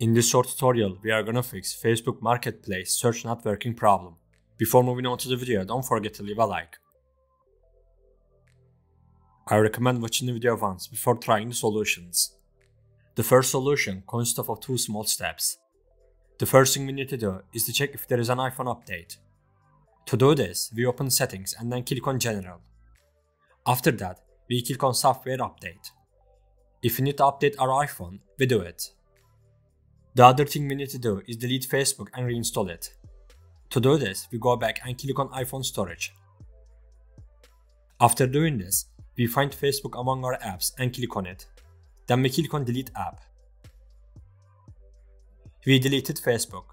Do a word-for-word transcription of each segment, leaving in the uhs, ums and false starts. In this short tutorial, we are gonna fix Facebook Marketplace search not working problem. Before moving on to the video, don't forget to leave a like. I recommend watching the video once before trying the solutions. The first solution consists of two small steps. The first thing we need to do is to check if there is an iPhone update. To do this, we open Settings and then click on General. After that, we click on Software Update. If we need to update our iPhone, we do it. The other thing we need to do is delete Facebook and reinstall it. To do this, we go back and click on iPhone storage. After doing this, we find Facebook among our apps and click on it. Then we click on delete app. We deleted Facebook.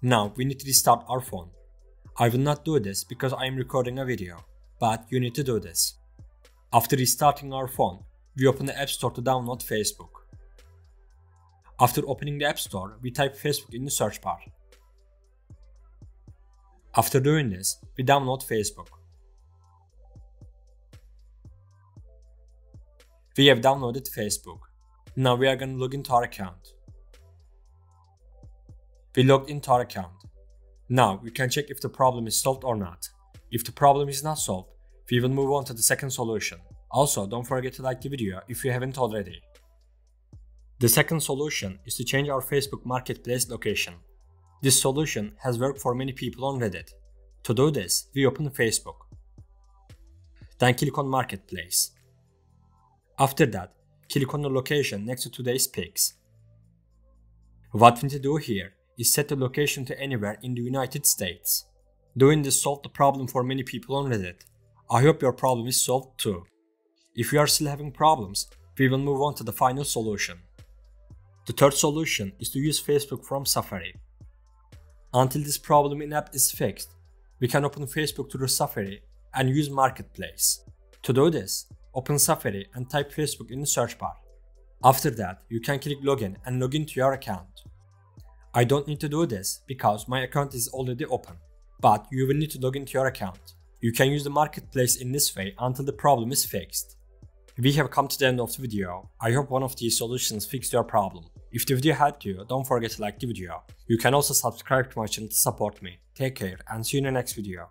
Now we need to restart our phone. I will not do this because I am recording a video, but you need to do this. After restarting our phone, we open the App Store to download Facebook. After opening the App Store, we type Facebook in the search bar. After doing this, we download Facebook. We have downloaded Facebook. Now we are going to log into our account. We logged into our account. Now we can check if the problem is solved or not. If the problem is not solved, we will move on to the second solution. Also, don't forget to like the video if you haven't already. The second solution is to change our Facebook Marketplace location. This solution has worked for many people on Reddit. To do this, we open Facebook. Then click on Marketplace. After that, click on the location next to today's pics. What we need to do here is set the location to anywhere in the United States. Doing this solved the problem for many people on Reddit. I hope your problem is solved too. If you are still having problems, we will move on to the final solution. The third solution is to use Facebook from Safari. Until this problem in-app is fixed, we can open Facebook through Safari and use Marketplace. To do this, open Safari and type Facebook in the search bar. After that, you can click Login and log in to your account. I don't need to do this because my account is already open, but you will need to log into your account. You can use the Marketplace in this way until the problem is fixed. We have come to the end of the video. I hope one of these solutions fixed your problem. If the video helped you, don't forget to like the video. You can also subscribe to my channel to support me. Take care and see you in the next video.